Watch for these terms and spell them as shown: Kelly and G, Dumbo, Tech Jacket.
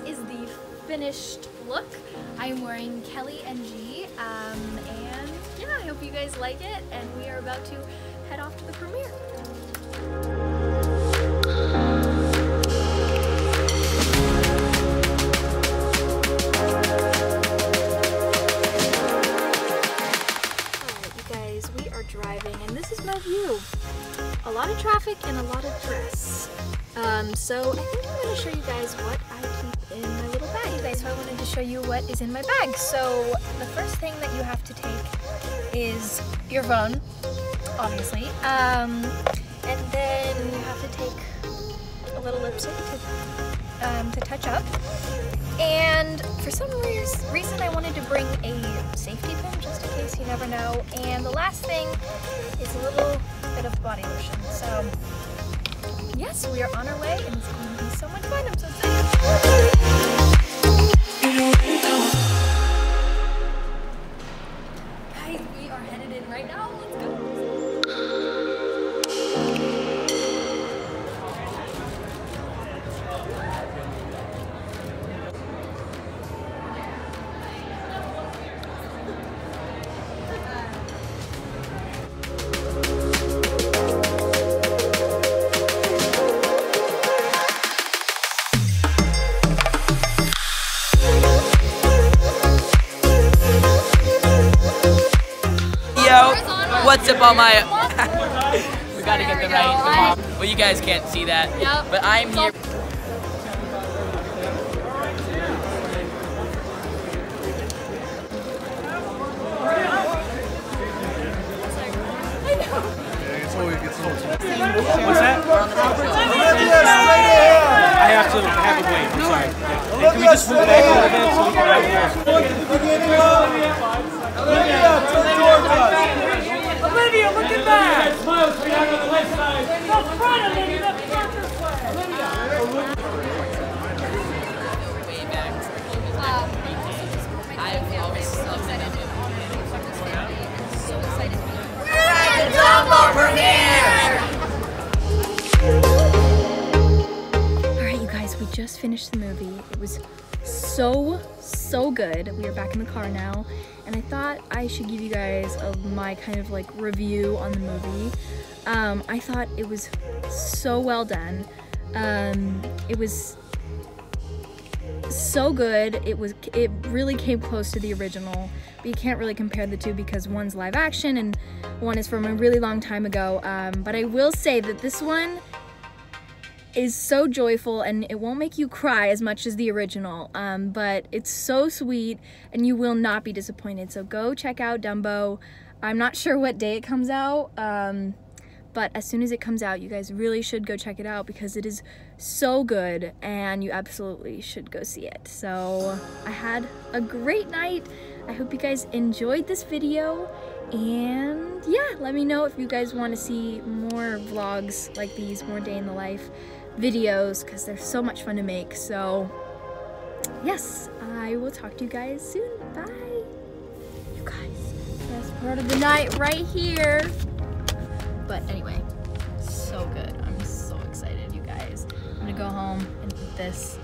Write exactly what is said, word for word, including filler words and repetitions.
This is the finished look. I'm wearing Kelly and G, um, and yeah, I hope you guys like it, and we are about to head off to the premiere. Driving, and this is my view. A lot of traffic and a lot of dress. Um, so I think I'm going to show you guys what I keep in my little bag. Hey guys, so I wanted to show you what is in my bag. So the first thing that you have to take is your phone, obviously. Um, and then you have to take a little lipstick to, um, to touch up. And for some reason I wanted to bring a safety pin just in case, you never know. And the last thing is a little bit of body lotion. So yes, we are on our way and it's going to be so much fun. I'm so excited. Guys, we are headed in right now. Let's go. What's up, all my? We gotta get the right. Well, you guys can't see that, yep. But I'm here. What's that? I have to have a wait. I'm sorry. Hey, can we just move back a little bit? Alright you guys, we just finished the movie. It was so, so good. We are back in the car now, and I thought I should give you guys a, my kind of like review on the movie. Um, I thought it was so well done. Um, it was so good. It was. It really came close to the original, but you can't really compare the two because one's live action and one is from a really long time ago. Um, but I will say that this one is so joyful and it won't make you cry as much as the original. Um, but it's so sweet and you will not be disappointed. So go check out Dumbo. I'm not sure what day it comes out. Um, But as soon as it comes out, you guys really should go check it out because it is so good and you absolutely should go see it. So I had a great night. I hope you guys enjoyed this video. And yeah, let me know if you guys want to see more vlogs like these, more day in the life videos, because they're so much fun to make. So yes, I will talk to you guys soon. Bye. You guys, best part of the night right here. But anyway, so good. I'm so excited, you guys. I'm gonna go home and eat this.